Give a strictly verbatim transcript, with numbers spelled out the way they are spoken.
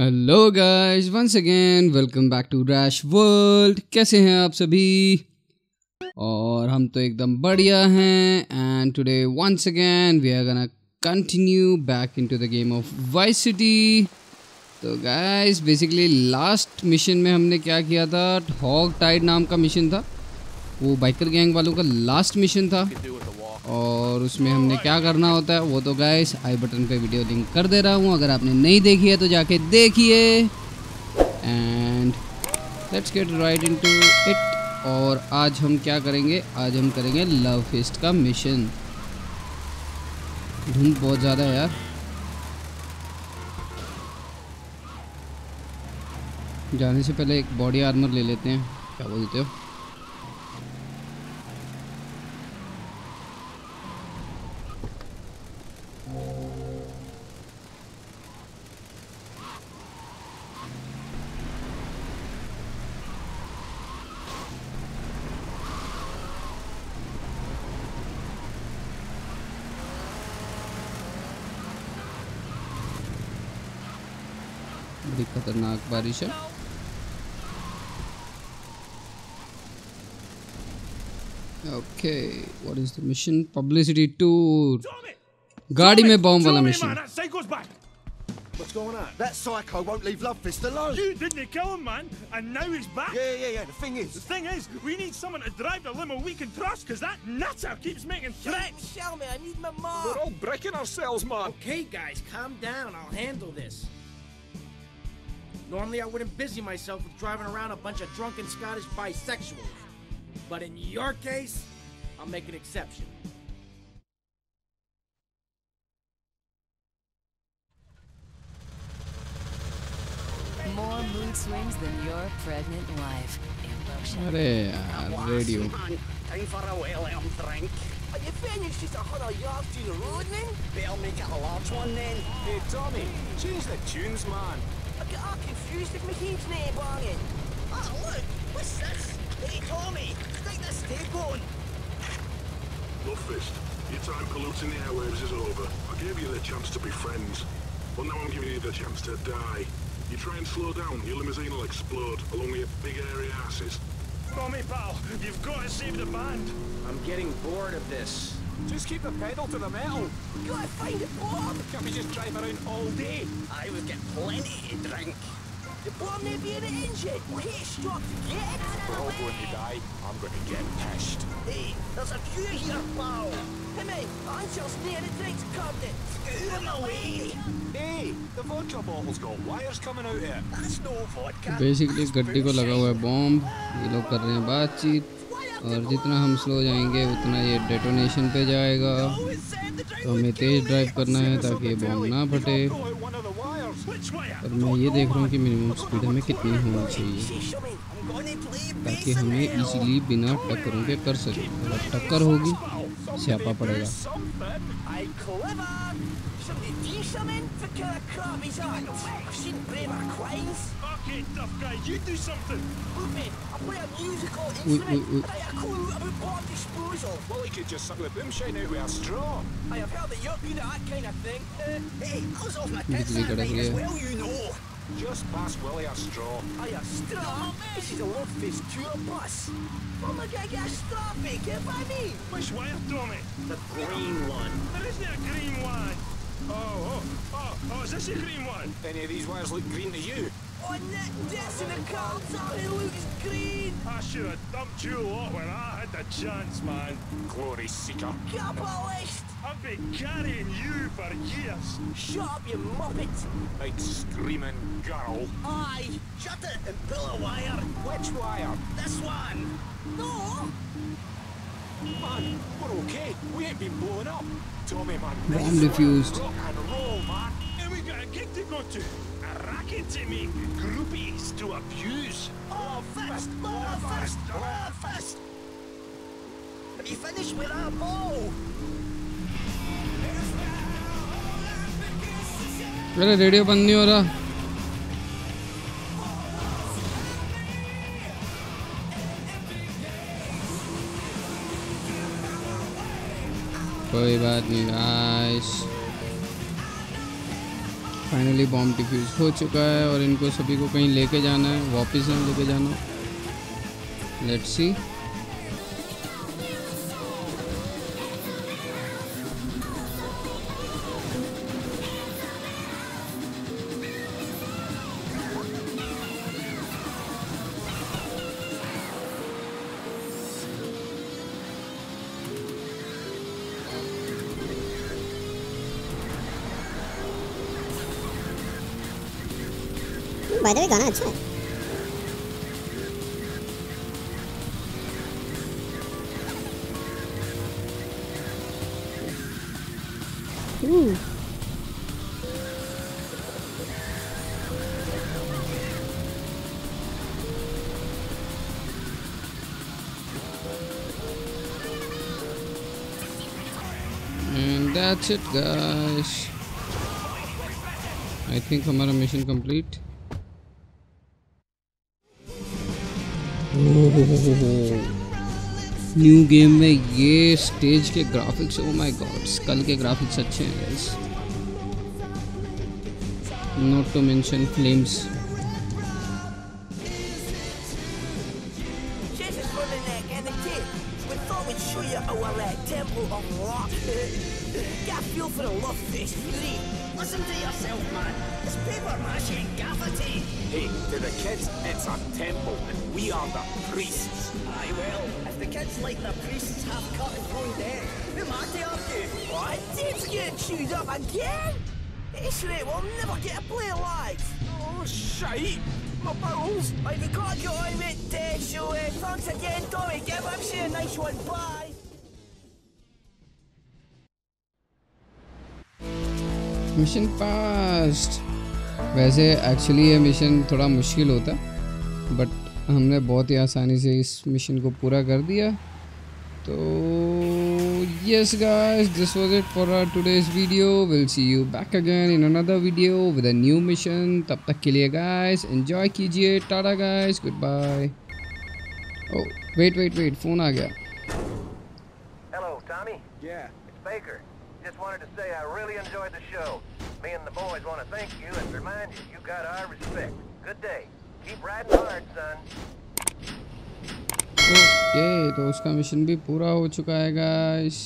Hello guys, once again welcome back to rash world. कैसे हैं आप सभी? और हम तो एकदम बढ़िया हैं। And today once again we are gonna continue back into the game of vice city. तो गाइस बेसिकली लास्ट मिशन में हमने क्या किया था, हॉग टाइड नाम का मिशन था, वो बाइकर गैंग वालों का लास्ट मिशन था। और उसमें हमने क्या करना होता है वो तो गाइस आई बटन पे वीडियो लिंक कर दे रहा हूँ, अगर आपने नहीं देखी है तो जाके देखिए। And let's get right into it. और आज हम क्या करेंगे, आज हम करेंगे लव फिस्ट का मिशन। धूम बहुत ज़्यादा है यार, जाने से पहले एक बॉडी आर्मर ले लेते हैं, क्या बोलते हो? बड़ी खतरनाक बारिश है। Okay, what is the mission? Publicity tour, गाड़ी में बम वाला mission. What's going on? That psycho won't leave Love Fist alone. You didn't kill him, man, and now he's back. Yeah, yeah, yeah. The thing is, the thing is, we need someone to drive the limo we can trust, because that nutter keeps making threats. Shell me, I need my mom. We're all breaking ourselves, man. Okay, guys, calm down. I'll handle this. Normally, I wouldn't busy myself with driving around a bunch of drunken Scottish bisexuals, but in your case, I'll make an exception. More mood swings than your pregnant wife. Hey, radio. Time for a well-earned drink. Are you finished? It's a hundred yards to the road, man. Better make it a large one, then. Hey, Tommy, change the tunes, man. I get all confused with my head's not banging. Ah, look, what's this? Hey, Tommy, stick this tape on. Love Fist, your time polluting the airwaves is over. I gave you the chance to be friends. Well, now I'm giving you the chance to die. You try and slow down, your limousine will explode, along with your big hairy asses. Tommy, pal, you've got to save the band. I'm getting bored of this. Just keep the pedal to the metal. You gotta find it, Bob. Can't we just drive around all day? I would get plenty to drink. The bomb may be in the engine. We ain't stopped to get it. We're all going to die. I'm going to get pissed. Hey, there's a few here, pal. Come on, answer's near the drinks cabinet. Scoot them away. Hey, the vodka bottle's got wires coming out here. That's no vodka. Basically, गड्डी को लगा हुआ है bomb. ये लोग कर रहे हैं बातचीत. और जितना हम स्लो जाएंगे उतना ये डेटोनेशन पे जाएगा, तो हमें तेज़ ड्राइव करना है ताकि ये बम ना फटे। और मैं ये देख रहा हूँ कि मिनिमम स्पीड हमें कितनी होनी चाहिए ताकि हमें इजीली बिना टक्करों के कर सके। अगर टक्कर होगी स्यापा पड़ेगा। Hey, tough guy, you do something. Wait, I play a musical instrument. I have a clue about bomb disposal. Well, he could just suck the boomshine out with a straw. I have heard that you're good at that kind of thing. Uh, hey, I was off my tits that night as well, you know. Just pass Willie a straw. I a straw? This is a Love Fist tour bus. Oh my God, I got a straw, Baker, by me. Which wire, Tommy? The green one. There isn't a green one. Oh, oh, oh, oh, is this a green one? Any of these wires look green to you? On that desk in the car, it looks green! I should have dumped you lot when I had the chance, man. Glory seeker. Capitalist! I've been carrying you for years. Shut up, you muppet! Like screaming girl. Aye, shut it and pull a wire. Which wire? This one. No! Man, we're okay. We ain't been blown up. Tommy, man. No, I'm diffused. Rock and roll, man. And we got a gig to go to. A racket to make groupies to abuse. Oh, fast, oh, fast, oh, fast. Have you finished with our ball? मेरा radio बंद नहीं हो रहा। कोई बात नहीं guys, finally bomb diffuse हो चुका है और इनको सभी को कहीं लेके जाना है, वापस यहाँ लेके जाना। Let's see, by the way गाना अच्छा है। Hmm and that's it guys, I think हमारा मिशन कंप्लीट। न्यू गेम में ये स्टेज के ग्राफिक्स, ओ माय गॉड्स, कल के ग्राफिक्स अच्छे हैं guys, not to mention flames. Listen to yourself, man. It's paper mashing gaffety. Hey, to the kids, it's a temple, and we are the priests. Aye, well, if the kids like the priests have cut and thrown dead, who might they argue? What? Dave's getting chewed up again? It's right, we'll never get to play live. Oh, shite. My bowels. I've right, got you on with Dave, so uh, thanks again, Tommy. Give him say a nice one. Bye. Mission passed. वैसे actually ये mission थोड़ा मुश्किल होता, but हमने बहुत ही आसानी से इस मिशन को पूरा कर दिया। तो yes guys, this was it for our today's video. Will see you back again in another video with a new mission. तब तक के लिए गाइस एंजॉय कीजिए। Tata guys, good bye. Oh wait wait wait, phone आ गया। Hello Tommy, yeah it's Baker. Just wanted to say I really enjoyed the show. Me and the boys want to thank you and remind you you got our respect. Good day. Keep riding hard, son. Okay, तो उसका mission भी पूरा हो चुका है guys.